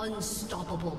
Unstoppable.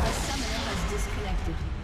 A summoner has disconnected.